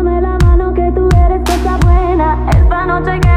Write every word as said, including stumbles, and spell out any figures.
Dame la mano que tú eres cosa buena. Esta noche